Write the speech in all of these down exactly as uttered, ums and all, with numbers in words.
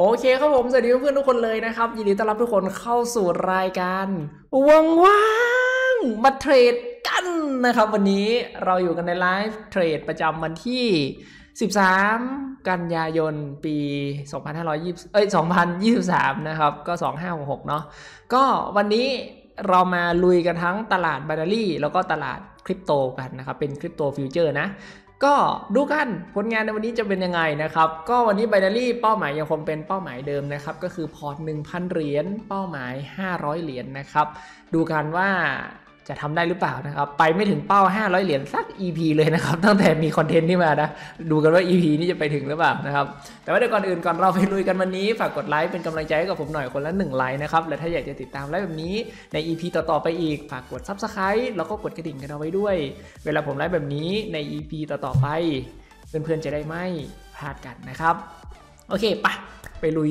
โอเคครับผมสวัสดีเพื่อนทุกคนเลยนะครับยินดีต้อนรับทุกคนเข้าสู่รายการว่างๆมาเทรดกันนะครับวันนี้เราอยู่กันในไลฟ์เทรดประจำวันที่สิบสามกันยายนปีสองพันห้าร้อยยี่สิบเอ้ยสองพันยี่สิบสามนะครับก็สองห้าหกหกเนาะก็วันนี้เรามาลุยกันทั้งตลาดไบนารี่แล้วก็ตลาดคริปโตกันนะครับเป็นคริปโตฟิวเจอร์นะก็ดูกันผลงานในวันนี้จะเป็นยังไงนะครับก็วันนี้ Binary เป้าหมายยังคงเป็นเป้าหมายเดิมนะครับก็คือพอร์ต หนึ่งพันเหรียญเป้าหมายห้าร้อยเหรียญ น, นะครับดูกันว่าจะทำได้หรือเปล่านะครับไปไม่ถึงเป้าห้าร้อยเหรียญสัก อี พี เลยนะครับตั้งแต่มีคอนเทนต์นี่มานะดูกันว่า อี พี นี้จะไปถึงหรือเปล่านะครับแต่ว่าเดี๋ยวก่อนอื่นก่อนเราไปลุยกันวันนี้ฝากกดไลค์เป็นกำลังใจให้กับผมหน่อยคนละหนึ่งไลค์นะครับและถ้าอยากจะติดตามไลฟ์แบบนี้ใน อี พี ต่อๆไปอีกฝากกด ซับสไครบ์ แล้วก็กดกระดิ่งกันเอาไว้ด้วยเวลาผมไลฟ์แบบนี้ใน อี พี ต่อๆไปเพื่อนๆจะได้ไม่พลาดกันนะครับโอเคไปไปลุย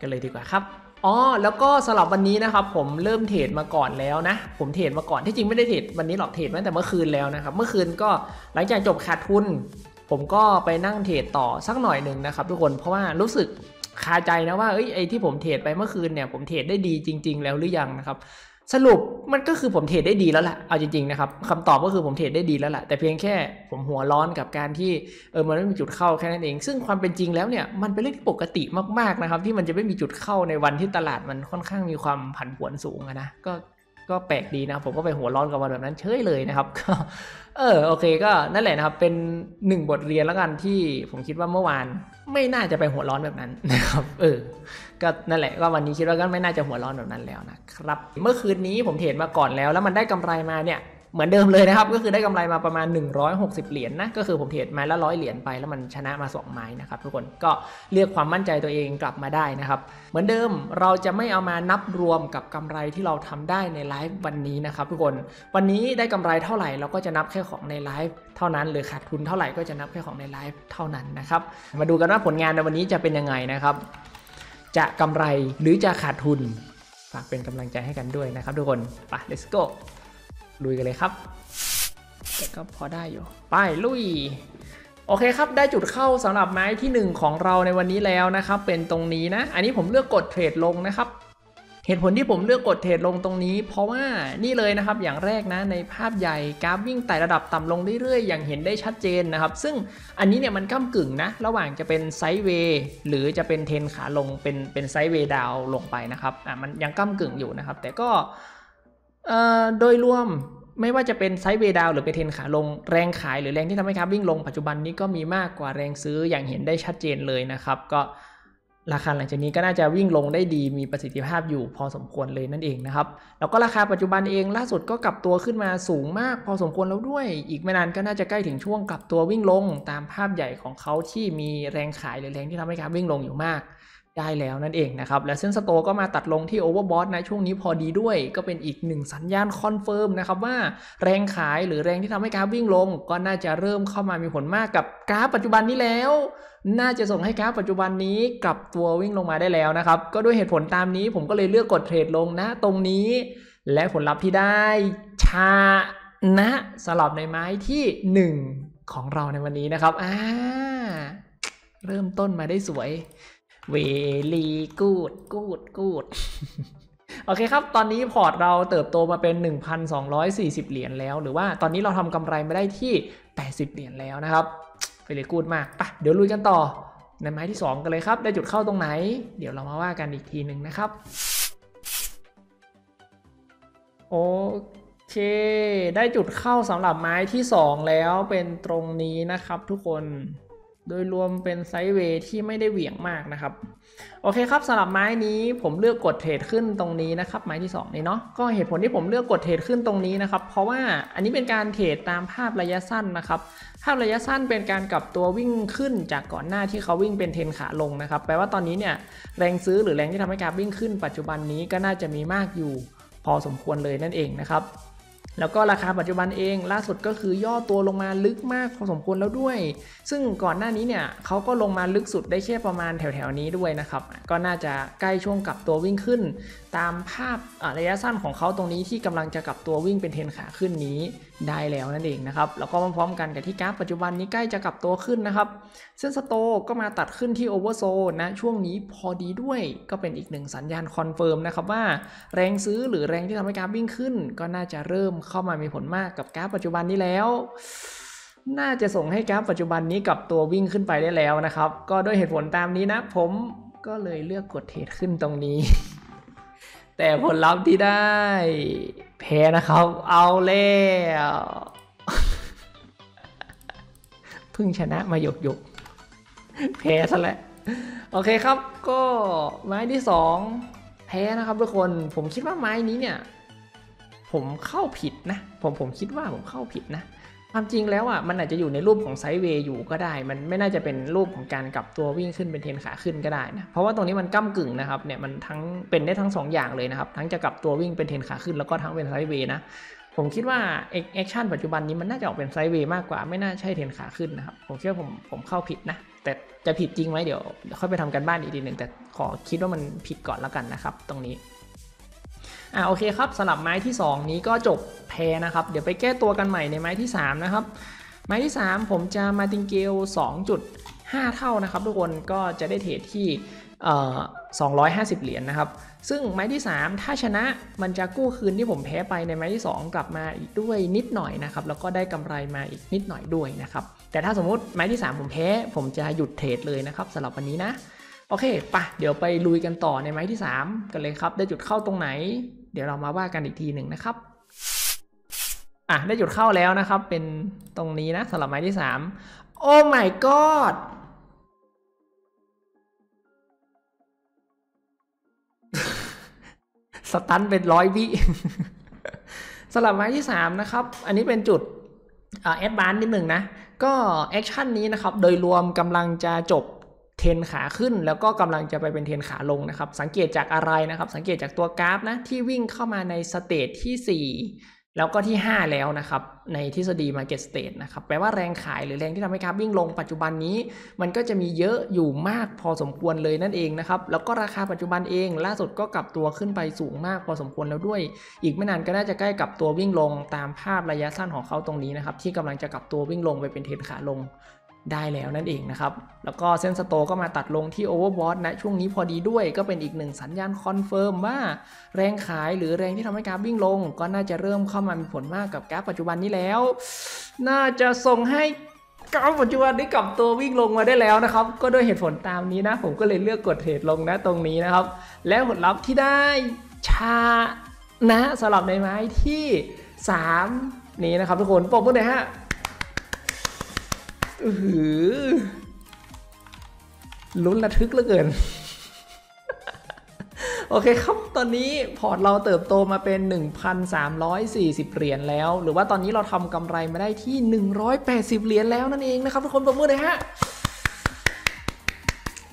กันเลยดีกว่าครับอ๋อแล้วก็สำหรับวันนี้นะครับผมเริ่มเทรดมาก่อนแล้วนะผมเทรดมาก่อนที่จริงไม่ได้เทรดวันนี้หรอกเทรดตั้งแต่เมื่อคืนแล้วนะครับเมื่อคืนก็หลังจากจบขาดทุนผมก็ไปนั่งเทรดต่อสักหน่อยหนึ่งนะครับทุกคนเพราะว่ารู้สึกคาใจนะว่าเอ้ยไอ้ที่ผมเทรดไปเมื่อคืนเนี่ยผมเทรดได้ดีจริงๆแล้วหรือยังนะครับสรุปมันก็คือผมเทรดได้ดีแล้วล่ะเอาจริงๆนะครับคำตอบก็คือผมเทรดได้ดีแล้วล่ะแต่เพียงแค่ผมหัวร้อนกับการที่เออมันไม่มีจุดเข้าแค่นั้นเองซึ่งความเป็นจริงแล้วเนี่ยมันเป็นเรื่องที่ปกติมากๆนะครับที่มันจะไม่มีจุดเข้าในวันที่ตลาดมันค่อนข้างมีความผันผวนสูงนะก็ก็แปลกดีนะผมก็ไปหัวร้อนกับวันแบบนั้นเฉยเลยนะครับก็เออโอเคก็นั่นแหละนะครับเป็นหนึ่งบทเรียนแล้วกันที่ผมคิดว่าเมื่อวานไม่น่าจะไปหัวร้อนแบบนั้นนะครับเออก็นั่นแหละก็วันนี้คิดว่าก็ไม่น่าจะหัวร้อนแบบนั้นแล้วนะครับเมื่อคืนนี้ผมเทรดมาก่อนแล้วแล้วมันได้กำไรมาเนี่ยเหมือนเดิมเลยนะครับก็คือได้กำไรมาประมาณหนึ่งร้อยหกสิบเหรียญ นะก็คือผมเทรดไม้ละร้อยเหรียญไปแล้วมันชนะมาสองไม้นะครับทุกคนก็เรียกความมั่นใจตัวเองกลับมาได้นะครับเหมือนเดิมเราจะไม่เอามานับรวมกับกำไรที่เราทำได้ในไลฟ์วันนี้นะครับทุกคนวันนี้ได้กำไรเท่าไหร่เราก็จะนับแค่ของในไลฟ์เท่านั้นหรือขาดทุนเท่าไหร่ก็จะนับแค่ของในไลฟ์เท่านั้นนะครับมาดูกันว่าผลงานในวันนี้จะเป็นยังไงนะครับจะกำไรหรือจะขาดทุนฝากเป็นกำลังใจให้กันด้วยนะครับทุกคนไป let's go ลุยกันเลยครับแต่ก็พอได้อยู่ไปลุยโอเคครับได้จุดเข้าสำหรับไม้ที่หนึ่งของเราในวันนี้แล้วนะครับเป็นตรงนี้นะอันนี้ผมเลือกกดเทรดลงนะครับเหตุผลที่ผมเลือกกดเทรดลงตรงนี้เพราะว่านี่เลยนะครับอย่างแรกนะในภาพใหญ่กราฟวิ่งไต่ระดับต่ำลงเรื่อยๆอย่างเห็นได้ชัดเจนนะครับซึ่งอันนี้เนี่ยมันก้ำกึ่งนะระหว่างจะเป็นไซด์เวย์หรือจะเป็นเทรนขาลงเป็นเป็นไซด์เวย์ดาวลงไปนะครับอ่ะมันยังก้ำกึ่งอยู่นะครับแต่ก็เอ่อโดยรวมไม่ว่าจะเป็นไซด์เวย์ดาวหรือเป็นเทรนขาลงแรงขายหรือแรงที่ทำให้กราฟวิ่งลงปัจจุบันนี้ก็มีมากกว่าแรงซื้ออย่างเห็นได้ชัดเจนเลยนะครับก็ราคาหลังจากนี้ก็น่าจะวิ่งลงได้ดีมีประสิทธิภาพอยู่พอสมควรเลยนั่นเองนะครับแล้วก็ราคาปัจจุบันเองล่าสุดก็กลับตัวขึ้นมาสูงมากพอสมควรแล้วด้วยอีกไม่นานก็น่าจะใกล้ถึงช่วงกลับตัววิ่งลงตามภาพใหญ่ของเขาที่มีแรงขายหรือแรงที่ทำให้กราฟวิ่งลงอยู่มากได้แล้วนั่นเองนะครับและเส้นสโตก็มาตัดลงที่โอเวอร์บอทนะช่วงนี้พอดีด้วยก็เป็นอีกหนึ่งสัญญาณคอนเฟิร์มนะครับว่าแรงขายหรือแรงที่ทำให้กราฟวิ่งลงก็น่าจะเริ่มเข้ามามีผลมากกับกราฟปัจจุบันนี้แล้วน่าจะส่งให้กราฟปัจจุบันนี้กลับตัววิ่งลงมาได้แล้วนะครับก็ด้วยเหตุผลตามนี้ผมก็เลยเลือกกดเทรดลงนะตรงนี้และผลลัพธ์ที่ได้ชนะสลับในไม้ที่หนึ่งของเราในวันนี้นะครับอ่าเริ่มต้นมาได้สวยVery good good good โอเคครับตอนนี้พอร์ตเราเติบโตมาเป็น หนึ่งพันสองร้อยสี่สิบเหรียญแล้วหรือว่าตอนนี้เราทำกำไรมาได้ที่แปดสิบเหรียญแล้วนะครับ Very good มากไปเดี๋ยวลุยกันต่อในไม้ที่สองกันเลยครับได้จุดเข้าตรงไหนเดี๋ยวเรามาว่ากันอีกทีหนึ่งนะครับโอเคได้จุดเข้าสำหรับไม้ที่สองแล้วเป็นตรงนี้นะครับทุกคนโดยรวมเป็นไซด์เวย์ที่ไม่ได้เหวี่ยงมากนะครับโอเคครับสำหรับไม้นี้ผมเลือกกดเทรดขึ้นตรงนี้นะครับไม้ที่สองนี้เนาะก็เหตุผลที่ผมเลือกกดเทรดขึ้นตรงนี้นะครับเพราะว่าอันนี้เป็นการเทรดตามภาพระยะสั้นนะครับภาพระยะสั้นเป็นการกลับตัววิ่งขึ้นจากก่อนหน้าที่เขาวิ่งเป็นเทรนขาลงนะครับแปลว่าตอนนี้เนี่ยแรงซื้อหรือแรงที่ทำให้กราฟวิ่งขึ้นปัจจุบันนี้ก็น่าจะมีมากอยู่พอสมควรเลยนั่นเองนะครับแล้วก็ราคาปัจจุบันเองล่าสุดก็คือย่อตัวลงมาลึกมากพอสมควรแล้วด้วยซึ่งก่อนหน้านี้เนี่ยเขาก็ลงมาลึกสุดได้แค่ประมาณแถวๆนี้ด้วยนะครับก็น่าจะใกล้ช่วงกลับตัววิ่งขึ้น ตามภาพระยะสั้นของเขาตรงนี้ที่กำลังจะกลับตัววิ่งเป็นเทรนขาขึ้นนี้ได้แล้วนั่นเองนะครับแล้วก็พร้อมๆกันกับที่กราฟปัจจุบันนี้ใกล้จะกลับตัวขึ้นนะครับเส้นสโตก็มาตัดขึ้นที่โอเวอร์โซนนะช่วงนี้พอดีด้วยก็เป็นอีกหนึ่งสัญญาณคอนเฟิร์มนะครับว่าแรงซื้อหรือแรงที่ทำให้กราฟวิ่งขึ้นก็น่าจะเริ่มเข้ามามีผลมากกับกราฟปัจจุบันนี้แล้วน่าจะส่งให้กราฟปัจจุบันนี้กลับตัววิ่งขึ้นไปได้แล้วนะครับก็ด้วยเหตุผลตามนี้นะผมก็เลยเลือกกดเทรดขึ้นตรงนี้แต่ผลลัพธ์ที่ได้แพ้นะครับเอาแล้วเ พิ่งชนะมาหยกหยกแพ้ซะแล้วโอเคครับก็ไม้ที่สองแพ้นะครับทุกคนผมคิดว่าไม้นี้เนี่ยผมเข้าผิดนะผมผมคิดว่าผมเข้าผิดนะความจริงแล้วอ่ะมันอาจจะอยู่ในรูปของไซด์เวย์อยู่ก็ได้มันไม่น่าจะเป็นรูปของการกลับตัววิ่งขึ้นเป็นเทรนขาขึ้นก็ได้นะเพราะว่าตรงนี้มันก้ากึ่งนะครับเนี่ยมันทั้งเป็นได้ทั้งสอง อย่างเลยนะครับทั้งจะกลับตัววิ่งเป็นเทรนขาขึ้นแล้วก็ทั้งเป็นไซด์เวย์นะผมคิดว่าแอคชั่นปัจจุบันนี้มันน่าจะออกเป็นไซด์เวย์มากกว่าไม่น่าใช่เทรนขาขึ้นนะครับผมเชื่อผมผมเข้าผิดนะแต่จะผิดจริงไหมเดี๋ยวค่อยไปทำกันบ้านอีกทีหนึ่งแต่ขอคิดว่ามันผิดก่อนแล้วกันนะครับตรงนี้อ่าโอเคครับสลับไม้ที่สองนี้ก็จบแพ้นะครับเดี๋ยวไปแก้ตัวกันใหม่ในไม้ที่สามนะครับไม้ที่สามผมจะมาติงเกล สองจุดห้า เท่านะครับทุกคนก็จะได้เทรดที่สองร้อยห้าสิบเหรียญ นะครับซึ่งไม้ที่สามถ้าชนะมันจะกู้คืนที่ผมแพ้ไปในไม้ที่สองกลับมาอีกด้วยนิดหน่อยนะครับแล้วก็ได้กำไรมาอีกนิดหน่อยด้วยนะครับแต่ถ้าสมมุติไม้ที่สามผมแพ้ผมจะหยุดเทรดเลยนะครับสำหรับวันนี้นะโอเคปะเดี๋ยวไปลุยกันต่อในไม้ที่สามกันเลยครับได้จุดเข้าตรงไหนเดี๋ยวเรามาว่ากันอีกทีหนึ่งนะครับอ่ะได้จุดเข้าแล้วนะครับเป็นตรงนี้นะสำหรับไม้ที่สามโอ้ my god สตันเป็นร้อยวิสำหรับไม้ที่สามนะครับอันนี้เป็นจุดแอดวานซ์นิดหนึ่งนะก็แอคชั่นนี้นะครับโดยรวมกำลังจะจบเทรนขาขึ้นแล้วก็กำลังจะไปเป็นเทรนขาลงนะครับสังเกตจากอะไรนะครับสังเกตจากตัวกราฟนะที่วิ่งเข้ามาในสเตจที่สี่แล้วก็ที่ห้าแล้วนะครับในทฤษฎี Market Stage นะครับแปลว่าแรงขายหรือแรงที่ทำให้กราฟวิ่งลงปัจจุบันนี้มันก็จะมีเยอะอยู่มากพอสมควรเลยนั่นเองนะครับแล้วก็ราคาปัจจุบันเองล่าสุดก็กลับตัวขึ้นไปสูงมากพอสมควรแล้วด้วยอีกไม่นานก็น่าจะใกล้กลับตัววิ่งลงตามภาพระยะสั้นของเขาตรงนี้นะครับที่กำลังจะกลับตัววิ่งลงไปเป็นเทรนขาลงได้แล้วนั่นเองนะครับแล้วก็เส้นสโตก็มาตัดลงที่โอเวอร์บอทนะช่วงนี้พอดีด้วยก็เป็นอีกหนึ่งสัญญาณคอนเฟิร์มว่าแรงขายหรือแรงที่ทำให้กราฟวิ่งลงก็น่าจะเริ่มเข้ามามีผลมากกับกราฟปัจจุบันนี้แล้วน่าจะส่งให้กราฟปัจจุบันนี้กลับตัววิ่งลงมาได้แล้วนะครับก็ด้วยเหตุผลตามนี้นะผมก็เลยเลือกกดเทรดลงนะตรงนี้นะครับแล้วผลลัพธ์ที่ได้ชนะสำหรับในไม้ที่สามนี้นะครับทุกคนปรบมือหน่อยฮะลุ้นระทึกเหลือเกินโอเคครับตอนนี้พอร์ตเราเติบโตมาเป็น หนึ่งพันสามร้อยสี่สิบ เหรียญแล้วหรือว่าตอนนี้เราทำกำไรมาได้ที่หนึ่งร้อยแปดสิบเหรียญแล้วนั่นเองนะครับทุกคนปรบมือเลยฮะ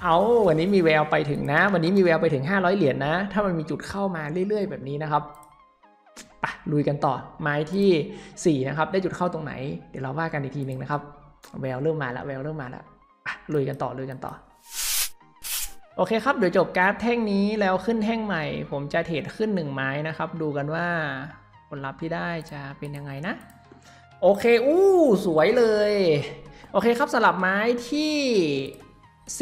เอาวันนี้มีแววไปถึงนะวันนี้มีแววไปถึงห้าร้อยเหรียญนะถ้ามันมีจุดเข้ามาเรื่อยๆแบบนี้นะครับไปลุยกันต่อไม้ที่สี่นะครับได้จุดเข้าตรงไหนเดี๋ยวเราว่ากันอีกทีหนึ่งนะครับแววเริ่มมาแล้วแววเริ่มมาแล้วลุยกันต่อลุยกันต่อโอเคครับเดี๋ยวจบกราฟแท่งนี้แล้วขึ้นแท่งใหม่ผมจะเทรดขึ้นหนึ่งไม้นะครับดูกันว่าผลลัพธ์ที่ได้จะเป็นยังไงนะโอเคอู้สวยเลยโอเคครับสลับไม้ที่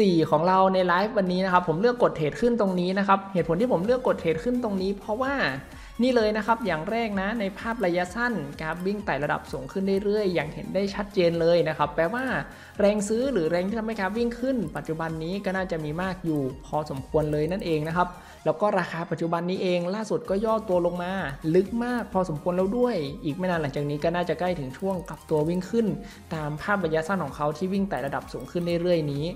สี่ของเราในไลฟ์วันนี้นะครับผมเลือกกดเทรดขึ้นตรงนี้นะครับเหตุผลที่ผมเลือกกดเทรดขึ้นตรงนี้เพราะว่านี่เลยนะครับอย่างแรกนะในภาพระยะสั้นกราฟวิ่งไต่ระดับสูงขึ้นเรื่อยๆอย่างเห็นได้ชัดเจนเลยนะครับแปลว่าแรงซื้อหรือแรงที่ทำให้กราฟวิ่งขึ้นปัจจุบันนี้ก็น่าจะมีมากอยู่พอสมควรเลยนั่นเองนะครับแล้วก็ราคาปัจจุบันนี้เองล่าสุดก็ย่อตัวลงมาลึกมากพอสมควรแล้วด้วยอีกไม่นานหลังจากนี้ก็น่าจะใกล้ถึงช่วงกลับตัววิ่งขึ้นตามภาพระยะสั้นของเขาที่วิ่งไต่ระดับสูงขึ้นเรื่อยๆนี้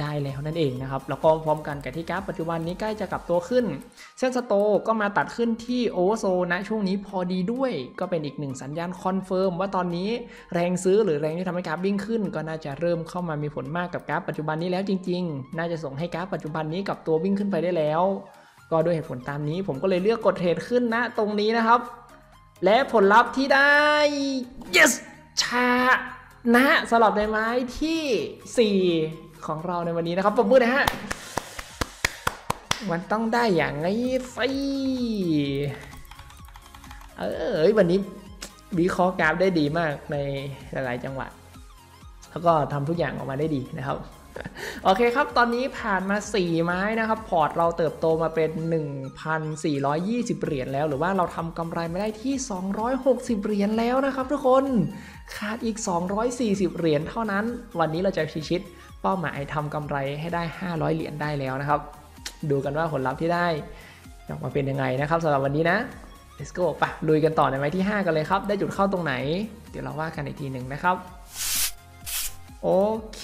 ได้แล้วนั่นเองนะครับแล้วก็พร้อมกันกับที่กราฟปัจจุบันนี้ใกล้จะกลับตัวขึ้นเส้นสโตก็มาตัดขึ้นที่โอเวอร์โซนะช่วงนี้พอดีด้วยก็เป็นอีกหนึ่งสัญญาณคอนเฟิร์มว่าตอนนี้แรงซื้อหรือแรงที่ทำให้กราฟวิ่งขึ้นก็น่าจะเริ่มเข้ามามีผลมากกับกราฟปัจจุบันนี้แล้วจริงๆน่าจะส่งให้กราฟปัจจุบันนี้กลับตัววิ่งขึ้นไปได้แล้วก็ด้วยเหตุผลตามนี้ผมก็เลยเลือกกดเทรดขึ้นนะตรงนี้นะครับและผลลัพธ์ที่ได้ yes ชนะสลับในไม้ที่สี่ของเราในวันนี้นะครับปรบมือนะฮะ มันต้องได้อย่างนี้สิเออวันนี้วิเคราะห์กราฟได้ดีมากในหลายๆจังหวัดแล้วก็ทำทุกอย่างออกมาได้ดีนะครับโอเคครับตอนนี้ผ่านมาสี่ไม้นะครับพอร์ตเราเติบโตมาเป็น หนึ่งพันสี่ร้อยยี่สิบ เหรียญแล้วหรือว่าเราทำกำไรมาได้ที่สองร้อยหกสิบเหรียญแล้วนะครับทุกคนขาดอีกสองร้อยสี่สิบเหรียญเท่านั้นวันนี้เราจะพิชิตเป้าหมายทำกำไรให้ได้ห้าร้อยเหรียญได้แล้วนะครับดูกันว่าผลลัพธ์ที่ได้ออกมาเป็นยังไงนะครับสำหรับวันนี้นะ let's go ไปลุยกันต่อในไม้ที่ห้ากันเลยครับได้จุดเข้าตรงไหนเดี๋ยวเราว่ากันอีกทีหนึ่งนะครับโอเค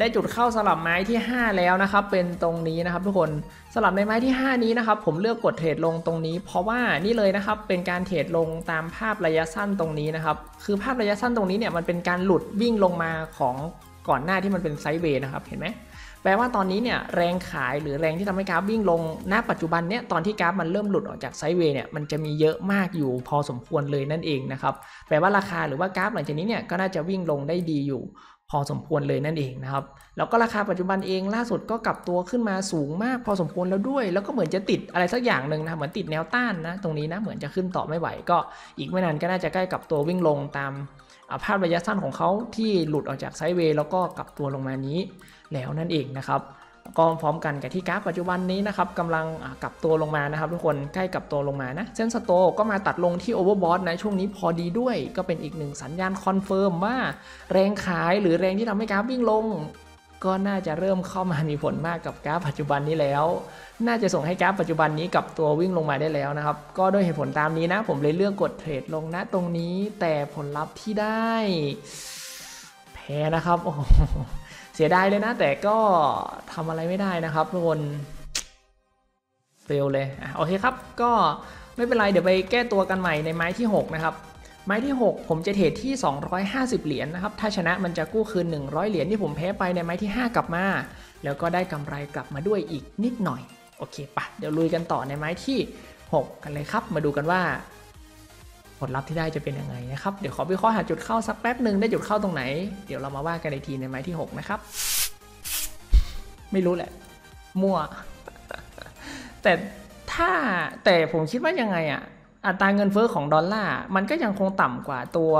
ได้จุดเข้าสลับไม้ที่ห้าแล้วนะครับเป็นตรงนี้นะครับทุกคนสลับในไม้ที่ห้านี้นะครับผมเลือกกดเทรดลงตรงนี้เพราะว่านี่เลยนะครับเป็นการเทรดลงตามภาพระยะสั้นตรงนี้นะครับคือภาพระยะสั้นตรงนี้เนี่ยมันเป็นการหลุดวิ่งลงมาของก่อนหน้าที่มันเป็นไซด์เวย์นะครับเห็นไหมแปลว่าตอนนี้เนี่ยแรงขายหรือแรงที่ทำให้กราฟวิ่งลงณปัจจุบันเนี่ยตอนที่กราฟมันเริ่มหลุดออกจากไซด์เวย์เนี่ยมันจะมีเยอะมากอยู่พอสมควรเลยนั่นเองนะครับแปลว่าราคาหรือว่ากราฟหลังจากนี้เนี่ยก็น่าจะวิ่งลงได้ดีอยู่พอสมควรเลยนั่นเองนะครับแล้วก็ราคาปัจจุบันเองล่าสุดก็กลับตัวขึ้นมาสูงมากพอสมควรแล้วด้วยแล้วก็เหมือนจะติดอะไรสักอย่างหนึ่งนะเหมือนติดแนวต้านนะตรงนี้นะเหมือนจะขึ้นต่อไม่ไหวก็อีกไม่นานก็น่าจะใกล้กับตัววิ่งลงตามภาพระยะสั้นของเขาที่หลุดออกจากไซด์เวย์แล้วก็กลับตัวลงมานี้แล้วนั่นเองนะครับก็พร้อมกันกับที่กราฟปัจจุบันนี้นะครับกำลังกลับตัวลงมานะครับทุกคนใกล้กลับตัวลงมานะเส้นสโตนก็มาตัดลงที่โอเวอร์บอทนะช่วงนี้พอดีด้วยก็เป็นอีกหนึ่งสัญญาณคอนเฟิร์มว่าแรงขายหรือแรงที่ทำให้กราฟวิ่งลงก็น่าจะเริ่มเข้ามามีผลมากกับกราฟปัจจุบันนี้แล้วน่าจะส่งให้กราฟปัจจุบันนี้กลับตัววิ่งลงมาได้แล้วนะครับก็ด้วยเหตุผลตามนี้นะผมเลยเลือกกดเทรดลงนะตรงนี้แต่ผลลัพธ์ที่ได้แพ้นะครับโอ้เสียดายเลยนะแต่ก็ทำอะไรไม่ได้นะครับทุกคนเฟลเลยอ่ะโอเคครับก็ไม่เป็นไรเดี๋ยวไปแก้ตัวกันใหม่ในไม้ที่หกนะครับไม้ที่หกผมจะเทรดที่สองร้อยห้าสิบเหรียญนะครับถ้าชนะมันจะกู้คืนหนึ่งร้อยเหรียญที่ผมแพ้ไปในไม้ที่ห้ากลับมาแล้วก็ได้กำไรกลับมาด้วยอีกนิดหน่อยโอเคปะเดี๋ยวลุยกันต่อในไม้ที่หกกันเลยครับมาดูกันว่าผลลัพธ์ที่ได้จะเป็นยังไงนะครับเดี๋ยวขอวิเคราะห์หาจุดเข้าสักแป๊บหนึ่งได้จุดเข้าตรงไหนเดี๋ยวเรามาว่ากันอีกทีในไม้ที่หกนะครับไม่รู้แหละมั่ว แต่ถ้าแต่ผมคิดว่ายังไงอะอัตราเงินเฟ้อของดอลลาร์มันก็ยังคงต่ำกว่าตัว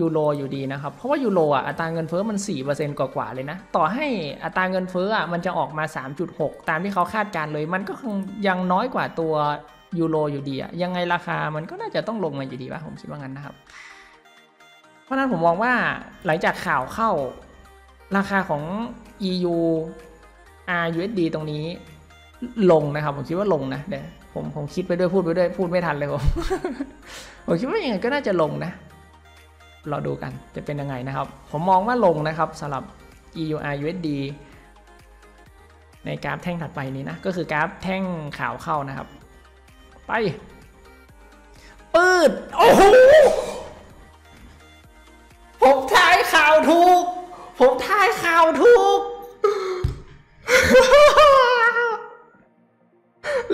ยูโรอยู่ดีนะครับเพราะว่ายูโรอ่ะอัตราเงินเฟ้อมัน สี่เปอร์เซ็นต์ กว่าๆเลยนะต่อให้อัตราเงินเฟ้ออ่ะมันจะออกมา สามจุดหก ตามที่เขาคาดการเลยมันก็คงยังน้อยกว่าตัวยูโรอยู่ดีอะยังไงราคามันก็น่าจะต้องลงมาอยู่ดีป่ะผมคิดว่างั้นนะครับเพราะนั้นผมมองว่าหลังจากข่าวเข้าราคาของ อี ยู อาร์ ยู เอส ดี ตรงนี้ลงนะครับผมคิดว่าลงนะเดี๋ยวผมผมคิดไปด้วยพูดไปด้วยพูดไม่ทันเลยผม ผมคิดว่ายังไงก็น่าจะลงนะรอดูกันจะเป็นยังไงนะครับผมมองว่าลงนะครับสำหรับ อี ยู อาร์ ยู เอส ดี ในกราฟแท่งถัดไปนี้นะก็คือกราฟแท่งข่าวเข้านะครับไปปืดโอ้โหผมทายข่าวถูกผมทายข่าวถูก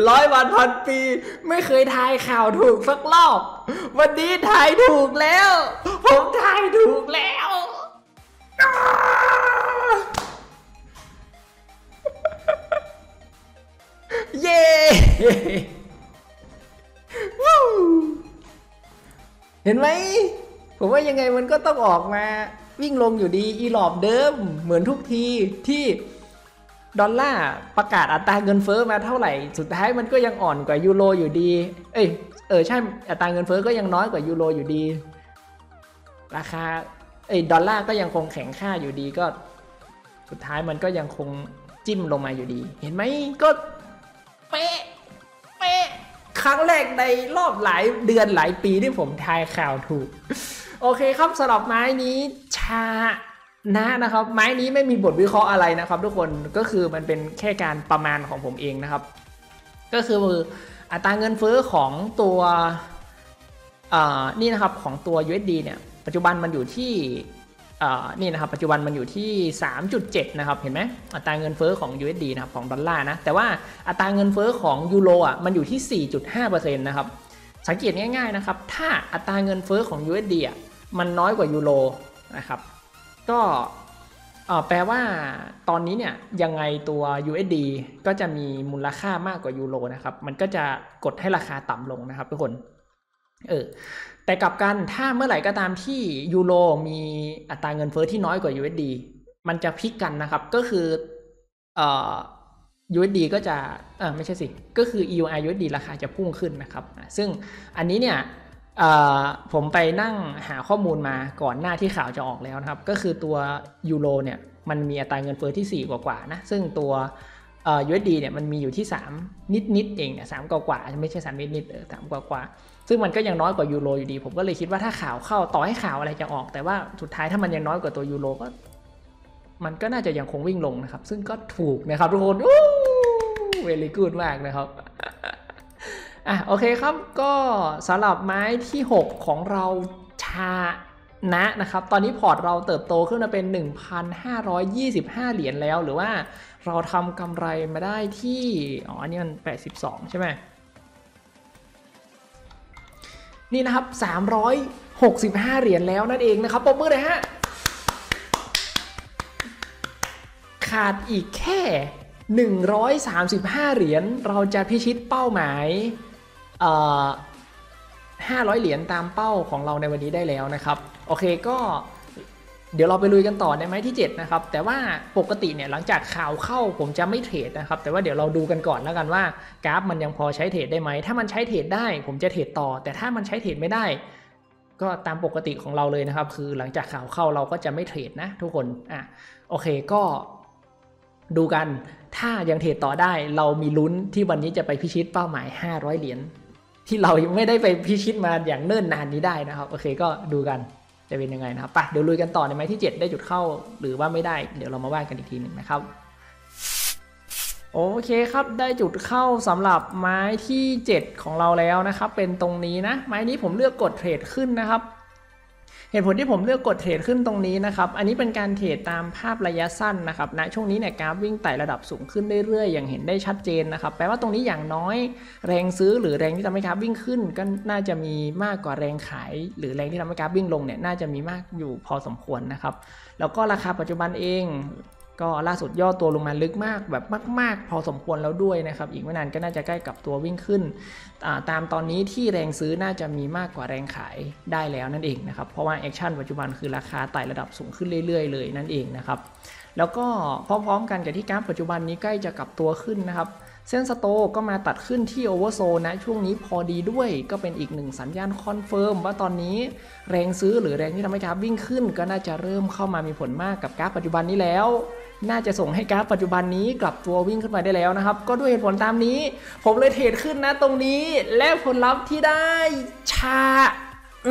ร้อยวันพันปีไม่เคยทายข่าวถูกสักรอบวันนี้ทายถูกแล้วผมทายถูกแล้วเย้ yeah!เห็นไหมผมว่ายังไงมันก็ต้องออกมาวิ่งลงอยู่ดีอีหลอบเดิมเหมือนทุกทีที่ดอลลาร์ประกาศอัตราเงินเฟ้อมาเท่าไหร่สุดท้ายมันก็ยังอ่อนกว่ายูโรอยู่ดีเอ้ยเออใช่อัตราเงินเฟ้อก็ยังน้อยกว่ายูโรอยู่ดีราคาเอ้ยดอลลาร์ก็ยังคงแข็งค่าอยู่ดีก็สุดท้ายมันก็ยังคงจิ้มลงมาอยู่ดีเห็นไหมก็เป๊ะเป๊ะครั้งแรกในรอบหลายเดือนหลายปีที่ผมทายข่าวถูกโอเคครับสำหรับไม้นี้ชนะนะครับไม้นี้ไม่มีบทวิเคราะห์อะไรนะครับทุกคนก็คือมันเป็นแค่การประมาณของผมเองนะครับก็คืออัตราเงินเฟ้อของตัวนี่นะครับของตัว ยู เอส ดี เนี่ยปัจจุบันมันอยู่ที่นี่นะครับปัจจุบันมันอยู่ที่ สามจุดเจ็ด นะครับเห็นไหมอัตราเงินเฟ้อของ ยู เอส ดี นะครับของดอลลาร์นะแต่ว่าอัตราเงินเฟ้อของยูโรอ่ะมันอยู่ที่ สี่จุดห้าเปอร์เซ็นต์ นะครับสังเกตง่ายๆนะครับถ้าอัตราเงินเฟ้อของ ยู เอส ดี อ่ะมันน้อยกว่ายูโรนะครับก็ แปลว่าตอนนี้เนี่ยยังไงตัว ยู เอส ดี ก็จะมีมูลค่ามากกว่ายูโรนะครับมันก็จะกดให้ราคาต่ำลงนะครับทุกคนเออแต่กลับกันถ้าเมื่อไหร่ก็ตามที่ยูโรมีอัตราเงินเฟ้อที่น้อยกว่า ยู เอส ดี มันจะพลิกกันนะครับก็คือเอ่อ ยู เอส ดี ก็จะเออไม่ใช่สิก็คือ อี ยู อาร์ ยู เอส ดี ราคาจะพุ่งขึ้นนะครับซึ่งอันนี้เนี่ยผมไปนั่งหาข้อมูลมาก่อนหน้าที่ข่าวจะออกแล้วนะครับก็คือตัวยูโรเนี่ยมันมีอัตราเงินเฟ้อที่สี่กว่าๆนะซึ่งตัว ยู เอส ดี เนี่ยมันมีอยู่ที่สามนิดๆเองเนี่ยสามกว่าๆไม่ใช่สามนิดๆเออสามกว่าๆซึ่งมันก็ยังน้อยกว่ายูโรอยู่ดีผมก็เลยคิดว่าถ้าข่าวเข้าต่อให้ข่าวอะไรจะออกแต่ว่าสุดท้ายถ้ามันยังน้อยกว่าตัวยูโรก็มันก็น่าจะยังคงวิ่งลงนะครับซึ่งก็ถูกนะครับทุกคนโอ้เวรี่กู๊ดมากนะครับอ่ะโอเคครับก็สำหรับไม้ที่หกของเราชนะนะครับตอนนี้พอร์ตเราเติบโตขึ้นมาเป็น หนึ่งพันห้าร้อยยี่สิบห้า เหรียญแล้วหรือว่าเราทำกำไรมาได้ที่อ๋ออันนี้มันแปดสิบสองใช่ไหมนี่นะครับสามร้อยหกสิบห้า เหรียญแล้วนั่นเองนะครับปรบมือเลยฮะขาดอีกแค่หนึ่งร้อยสามสิบห้า เหรียญเราจะพิชิตเป้าหมายห้าร้อย เหรียญตามเป้าของเราในวันนี้ได้แล้วนะครับโอเคก็เดี๋ยวเราไปลุยกันต่อในไม้ที่เจ็ดนะครับแต่ว่าปกติเนี่ยหลังจากข่าวเข้าผมจะไม่เทรดนะครับแต่ว่าเดี๋ยวเราดูกันก่อนแล้วกันว่ากราฟมันยังพอใช้เทรดได้ไหมถ้ามันใช้เทรดได้ผมจะเทรดต่อแต่ถ้ามันใช้เทรดไม่ได้ก็ตามปกติของเราเลยนะครับคือหลังจากข่าวเข้าเราก็จะไม่เทรดนะทุกคนอ่ะโอเคก็ดูกันถ้ายังเทรดต่อได้เรามีลุ้นที่วันนี้จะไปพิชิตเป้าหมายห้าร้อย เหรียญที่เราไม่ได้ไปพิชิตมาอย่างเนิ่นนานนี้ได้นะครับโอเคก็ดูกันจะเป็นยังไงนะครับไปเดี๋ยวลุยกันต่อในไม้ที่เจ็ดได้จุดเข้าหรือว่าไม่ได้เดี๋ยวเรามาว่ากันอีกทีหนึ่งนะครับโอเคครับได้จุดเข้าสำหรับไม้ที่เจ็ดของเราแล้วนะครับเป็นตรงนี้นะไม้นี้ผมเลือกกดเทรดขึ้นนะครับเหตุผลที่ผมเลือกกดเทรดขึ้นตรงนี้นะครับอันนี้เป็นการเทรดตามภาพระยะสั้นนะครับณช่วงนี้เนี่ยกราฟวิ่งไต่ระดับสูงขึ้นเรื่อยๆอย่างเห็นได้ชัดเจนนะครับแปลว่าตรงนี้อย่างน้อยแรงซื้อหรือแรงที่ทำให้กราฟวิ่งขึ้นก็น่าจะมีมากกว่าแรงขายหรือแรงที่ทำให้กราฟวิ่งลงเนี่ยน่าจะมีมากอยู่พอสมควรนะครับแล้วก็ราคาปัจจุบันเองก็ล่าสุดย่อตัวลงมาลึกมากแบบมากๆพอสมควรแล้วด้วยนะครับอีกไม่นานก็น่าจะใกล้กับตัววิ่งขึ้นตามตอนนี้ที่แรงซื้อน่าจะมีมากกว่าแรงขายได้แล้วนั่นเองนะครับเพราะว่าแอคชั่นปัจจุบันคือราคาไต่ระดับสูงขึ้นเรื่อยๆเลยนั่นเองนะครับแล้วก็พร้อมๆกันกับที่กราฟปัจจุบันนี้ใกล้จะกลับตัวขึ้นนะครับเส้นสโตก็มาตัดขึ้นที่โอเวอร์โซนะช่วงนี้พอดีด้วยก็เป็นอีกหนึ่งสัญญาณคอนเฟิร์มว่าตอนนี้แรงซื้อหรือแรงที่ทำให้กราฟวิ่งขึ้นก็น่าจะเริ่มเข้ามามีผลมากกับกราฟปัจจุบันนี้แล้วน่าจะส่งให้กราฟปัจจุบันนี้กลับตัววิ่งขึ้นไปได้แล้วนะครับก็ด้วยเหตุผลตามนี้ผมเลยเทรดขึ้นนะตรงนี้และผลลัพธ์ที่ได้ช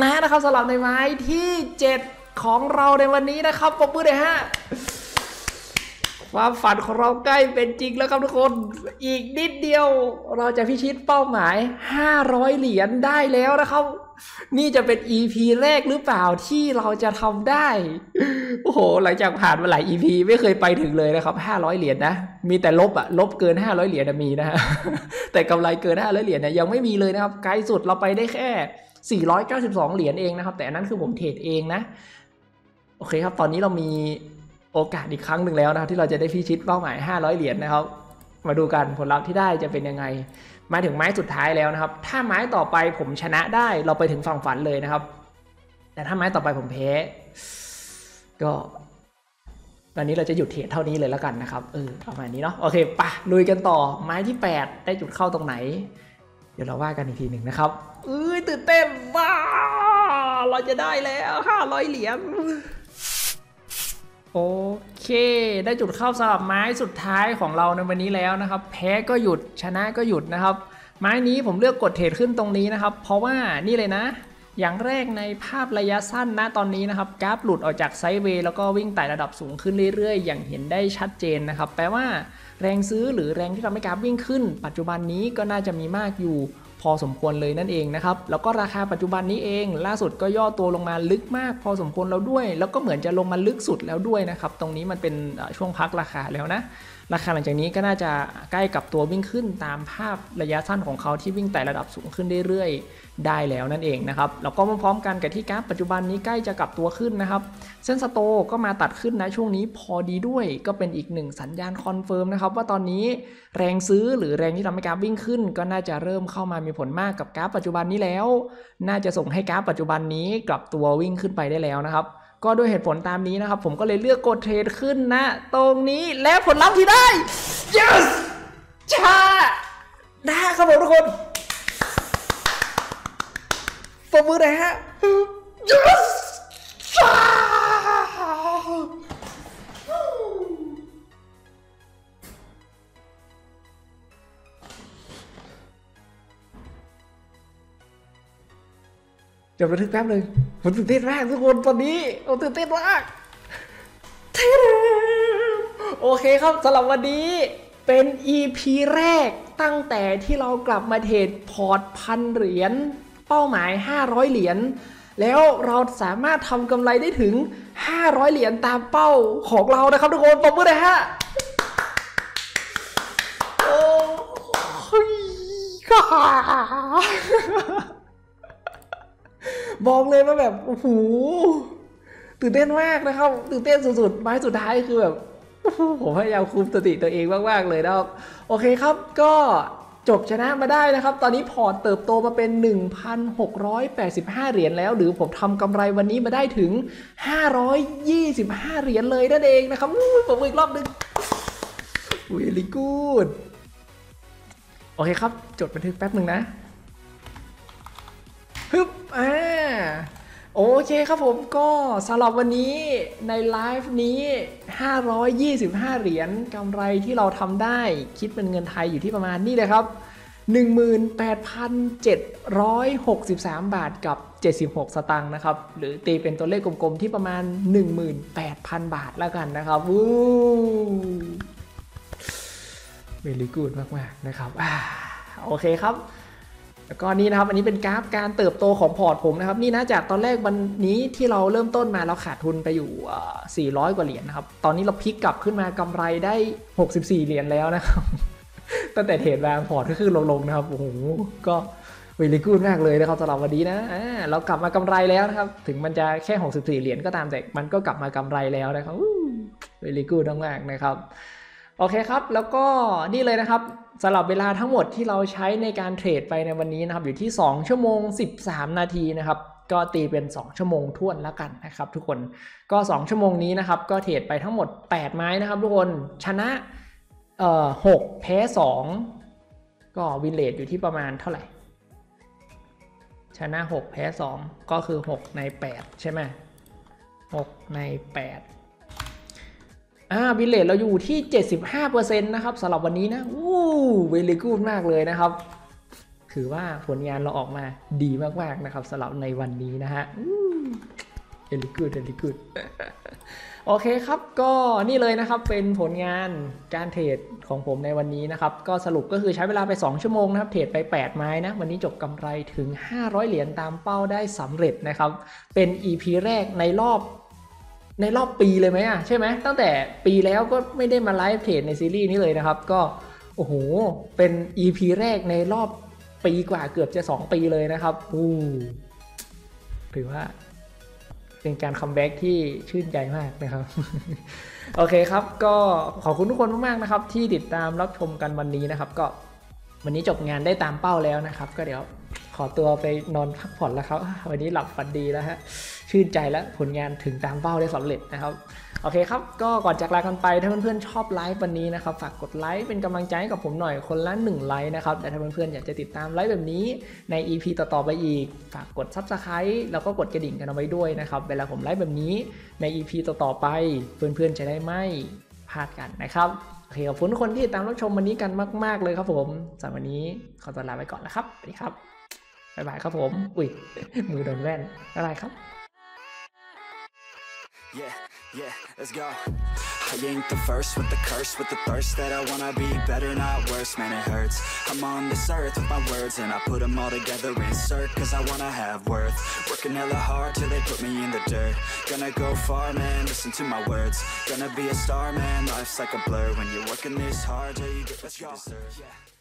นะนะครับสำหรับในไม้ที่เจ็ดของเราในวันนี้นะครับปรบมือเลยฮะความฝันของเราใกล้เป็นจริงแล้วครับทุกคนอีกนิดเดียวเราจะพิชิตเป้าหมายห้าร้อย เหรียญได้แล้วนะครับนี่จะเป็น อี พี แรกหรือเปล่าที่เราจะทำได้โอ้โหหลังจากผ่านมาหลาย อี พี ไม่เคยไปถึงเลยนะครับห้าร้อย เหรียญนะมีแต่ลบอะลบเกินห้าร้อย เหรียญมีนะฮะแต่กำไรเกินห้าร้อย เหรียญเนี่ยยังไม่มีเลยนะครับไกลสุดเราไปได้แค่สี่ร้อยเก้าสิบสอง เหรียญเองนะครับแต่อันนั้นคือผมเทรดเองนะโอเคครับตอนนี้เรามีโอกาสอีกครั้งหนึ่งแล้วนะครับที่เราจะได้พิชิตเป้าหมายห้าร้อย เหรียญนะครับมาดูกันผลลัพธ์ที่ได้จะเป็นยังไงมาถึงไม้สุดท้ายแล้วนะครับถ้าไม้ต่อไปผมชนะได้เราไปถึงฝั่งฝันเลยนะครับแต่ถ้าไม้ต่อไปผมแพ้ก็ตอนนี้เราจะหยุดเทรดเท่านี้เลยแล้วกันนะครับเออประมาณนี้เนาะโอเคปะลุยกันต่อไม้ที่แปดได้จุดเข้าตรงไหนเดี๋ยวเราว่ากันอีกทีหนึ่งนะครับเอ้ยตื่นเต้นว้าเราจะได้แล้วห้าร้อย เหรียญโอเคได้จุดเข้าสำหรับไม้สุดท้ายของเราในวันนี้แล้วนะครับแพ้ก็หยุดชนะก็หยุดนะครับไม้นี้ผมเลือกกดเทรดขึ้นตรงนี้นะครับเพราะว่านี่เลยนะอย่างแรกในภาพระยะสั้นนะตอนนี้นะครับกราฟหลุดออกจากไซด์เวย์แล้วก็วิ่งไต่ระดับสูงขึ้นเรื่อยๆอย่างเห็นได้ชัดเจนนะครับแปลว่าแรงซื้อหรือแรงที่ทำให้กราฟวิ่งขึ้นปัจจุบันนี้ก็น่าจะมีมากอยู่พอสมควรเลยนั่นเองนะครับแล้วก็ราคาปัจจุบันนี้เองล่าสุดก็ย่อตัวลงมาลึกมากพอสมควรแล้วด้วยแล้วก็เหมือนจะลงมาลึกสุดแล้วด้วยนะครับตรงนี้มันเป็นช่วงพักราคาแล้วนะ ราคาหลังจากนี้ก็น่าจะใกล้กับตัววิ่งขึ้นตามภาพระยะสั้นของเขาที่วิ่งแต่ระดับสูงขึ้นเรื่อยๆได้แล้วนั่นเองนะครับแล้วก็มาพร้อมกันกับที่กราฟปัจจุบันนี้ใกล้จะกลับตัวขึ้นนะครับเส้นสโตก็มาตัดขึ้นนะช่วงนี้พอดีด้วยก็เป็นอีกหนึ่งสัญญาณคอนเฟิร์มนะครับว่าตอนนี้แรงซื้อหรือแรงที่ทำให้กราฟวิ่งขึ้นก็น่าจะเริ่มเข้ามามีผลมากกับกราฟปัจจุบันนี้แล้วน่าจะส่งให้กราฟปัจจุบันนี้กลับตัววิ่งขึ้นไปได้แล้วนะครับก็ด้วยเหตุผลตามนี้นะครับผมก็เลยเลือกกดเทรดขึ้นนะตรงนี้และผลลัพธ์ที่ได้ yes ชาได้ครับผมทุกคนปรบมือหน่อยฮะ yes ชาเดี๋ยวบันทึกแป๊บนึงผมตื่นเต้นมากทุกคนตอนนี้ผมตื่นเต้นมากโอเคครับสำหรับวันนี้เป็น อี พี แรกตั้งแต่ที่เรากลับมาเทรดพอร์ตพันเหรียญเป้าหมายห้าร้อยเหรียญแล้วเราสามารถทำกำไรได้ถึงห้าร้อยเหรียญตามเป้าของเรานะครับทุกคนปรบมือเลยฮะโอ้ยก้าบอกเลยว่าแบบโอ้โหตื่นเต้นมากนะครับตื่นเต้นสุดๆไม้สุดท้ายคือแบบผมพยายามคุมสติตัวเองมากๆเลยนะครับโอเคครับก็จบชนะมาได้นะครับตอนนี้พอร์ตเติบโตมาเป็น หนึ่งพันหกร้อยแปดสิบห้า เหรียญแล้วหรือผมทำกำไรวันนี้มาได้ถึงห้าร้อยยี่สิบห้า เหรียญเลยนั่นเองนะครับผมอีกรอบนึง Very good โอเคครับจดบันทึกแป๊บหนึ่งนะฮึบอ่าโอเคครับผมก็สำหรับวันนี้ในไลฟ์นี้ห้าร้อยยี่สิบห้าเหรียญกำไรที่เราทำได้คิดเป็นเงินไทยอยู่ที่ประมาณนี้เลยครับ หนึ่งหมื่นแปดพันเจ็ดร้อยหกสิบสาม บาทกับเจ็ดสิบหกสตางค์นะครับหรือตีเป็นตัวเลขกลมๆที่ประมาณ หนึ่งหมื่นแปดพัน บาทแล้วกันนะครับวู้เวลี่กูดมากๆนะครับอ่าโอเคครับแล้วก็นี่นะครับอันนี้เป็นกราฟการเติบโตของพอร์ตผมนะครับนี่นะจากตอนแรกวันนี้ที่เราเริ่มต้นมาเราขาดทุนไปอยู่สี่ร้อยกว่าเหรียญนะครับตอนนี้เราพลิกกลับขึ้นมากำไรได้หกสิบสี่เหรียญแล้วนะครับ ตั้งแต่เทรดมาพอร์ตก็คือลงๆนะครับโอ้โหก็เวลี่กู๊ดมากเลยนะครับสำหรับวันนี้นะเรากลับมากำไรแล้วนะครับถึงมันจะแค่หกสิบสี่เหรียญก็ตามแต่มันก็กลับมากำไรแล้วนะครับเวลี่กู๊ดมากๆนะครับโอเคครับแล้วก็นี่เลยนะครับสำหรับเวลาทั้งหมดที่เราใช้ในการเทรดไปในวันนี้นะครับอยู่ที่สองชั่วโมงสิบสามนาทีนะครับก็ตีเป็นสองชั่วโมงท่วนแล้วกันนะครับทุกคนก็สองชั่วโมงนี้นะครับก็เทรดไปทั้งหมดแปดไม้นะครับทุกคนชนะเอ่อหกแพ้สองก็วินเลทอยู่ที่ประมาณเท่าไหร่ชนะหกแพ้สองก็คือหกในแปดใช่ไหมหกในแปดอ่าวินเลทเราอยู่ที่ เจ็ดสิบห้าเปอร์เซ็นต์ นะครับสำหรับวันนี้นะวู้เวลี่กู๊ดมากเลยนะครับถือว่าผลงานเราออกมาดีมากๆนะครับสำหรับในวันนี้นะฮะเวลี่กู๊ดเวลี่กู๊ดโอเคครับก็นี่เลยนะครับเป็นผลงานการเทรดของผมในวันนี้นะครับก็สรุปก็คือใช้เวลาไปสองชั่วโมงนะครับเทรดไปแปดไม้นะวันนี้จบกำไรถึงห้าร้อยเหรียญตามเป้าได้สำเร็จนะครับเป็น อี พี แรกในรอบในรอบปีเลยไหมอ่ะใช่ไหมตั้งแต่ปีแล้วก็ไม่ได้มาไลฟ์เทรดในซีรีส์นี้เลยนะครับก็โอ้โหเป็น อี พี แรกในรอบปีกว่าเกือบจะสองปีเลยนะครับอู้ถือว่าเป็นการคัมแบ็กที่ชื่นใจมากนะครับ โอเคครับก็ขอบคุณทุกคนมากๆนะครับที่ติดตามรับชมกันวันนี้นะครับก็วันนี้จบงานได้ตามเป้าแล้วนะครับก็เดี๋ยวขอตัวไปนอนพักผ่อนแล้วครับวันนี้หลับฝันดีแล้วฮะชื่นใจและผลงานถึงตามเป้าได้สำเร็จนะครับโอเคครับก็ก่อนจากลากันไปถ้าเพื่อนๆชอบไลฟ์วันนี้นะครับฝากกดไลค์เป็นกำลังใจให้กับผมหน่อยคนละหนึ่งไลค์นะครับแต่ถ้าเพื่อนๆอยากจะติดตามไลฟ์แบบนี้ใน อี พี ต่อๆไปอีกฝากกด ซับสไครบ์ แล้วก็กดกระดิ่งกันเอาไว้ด้วยนะครับเวลาผมไลฟ์แบบนี้ใน อี พี ต่อๆไปเพื่อนๆจะได้ไม่พลาดกันนะครับโอเคขอบคุณทุกคนที่ติดตามรับชมวันนี้กันมากๆเลยครับผมสำหรับวันนี้ขอตัวลาไปก่อนนะครับสวัสดีครับบ๊ายบายครับผมอุ้ยมือโดนแว่นอะไรครับYeah, yeah, let's go. I ain't the first with the curse, with the thirst that I wanna be better, not worse. Man, it hurts. I'm on this earth with my words, and I put them all together, insert, cause I wanna have worth. Working hella hard till they put me in the dirt. Gonna go far, man, listen to my words. Gonna be a star, man, life's like a blur. When you're working this hard till you get what you deserve.